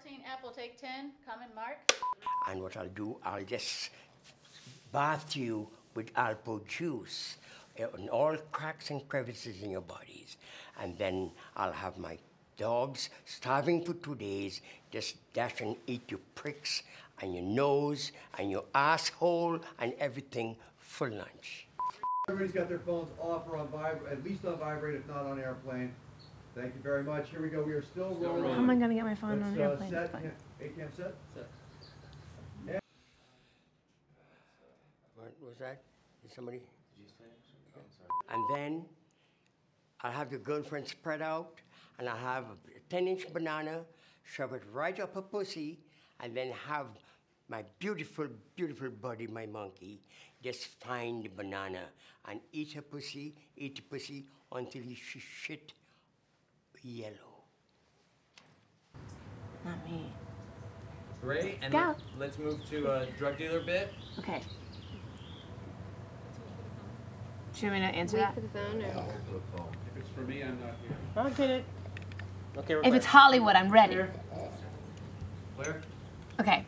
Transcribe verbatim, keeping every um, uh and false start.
fourteen, apple, take ten. Come and mark. And what I'll do, I'll just bath you with apple juice on all cracks and crevices in your bodies. And then I'll have my dogs, starving for two days, just dash and eat your pricks and your nose and your asshole and everything for lunch. Everybody's got their phones off or on vibrate, at least on vibrate, if not on airplane. Thank you very much. Here we go. We are still rolling. How am I going to get my phone Let's, on uh, airplane? Set, cam, A CAM set? Set. Yeah. What was that? Did somebody? Did you say oh, I'm sorry. And then I'll have your girlfriend spread out, and I'll have a ten inch banana, shove it right up her pussy, and then have my beautiful, beautiful body, my monkey, just find the banana and eat her pussy, eat the pussy until she shit yellow. Not me. Ready? And go. Let's move to a drug dealer bit. Okay. Do you want me to answer Wait that? For the phone, or? Yeah, if it's for me, I'm not here. I'll get it. Okay, we're if clear. It's Hollywood, I'm ready. Clear? Clear? Okay.